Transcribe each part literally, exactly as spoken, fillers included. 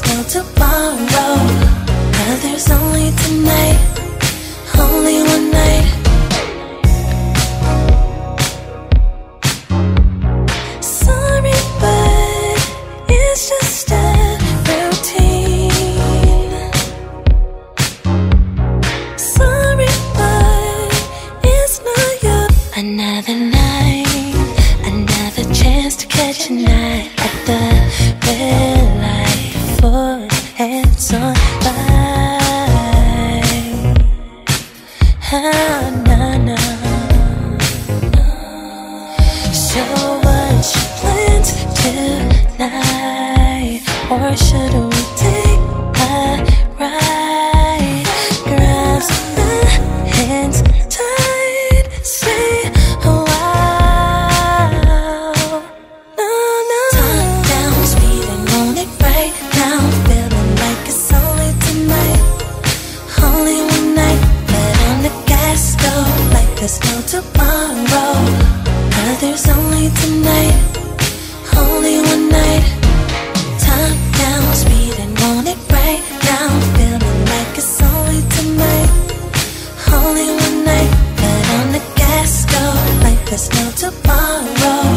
there's no tomorrow, but there's only tonight, only one night. Sorry, but it's just a routine. Sorry, but it's not your another night, another chance to catch a night at the red light. Four hands on by. Oh, no, no, no. Show what you planned tonight, or should we take a ride? Grabs the hands tight, say there's no tomorrow, but there's only tonight, only one night. Top down, speeding, want it right now, feeling like it's only tonight, only one night. But on the gas go, like there's no tomorrow,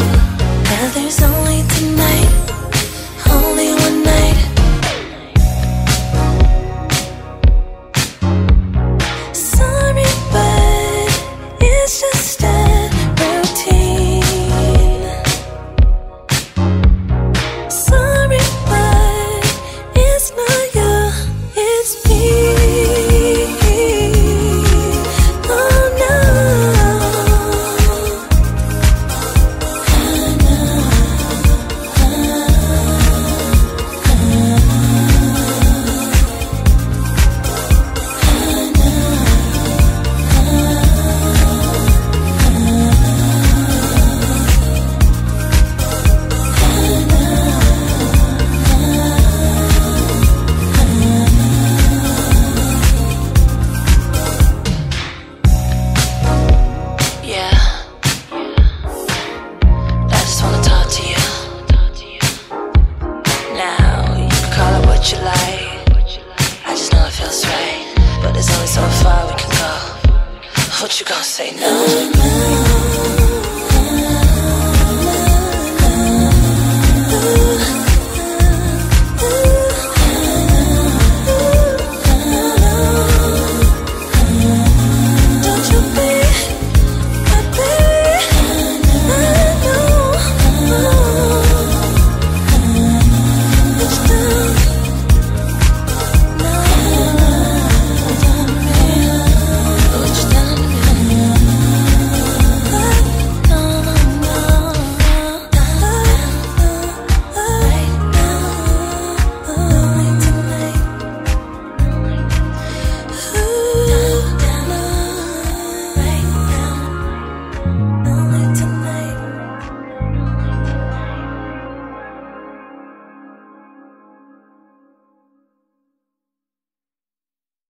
but there's only tonight, only one night. It's just a routine. Sorry, but it's not you, it's me. Oh no, I know, I know, I know. What you gonna say now?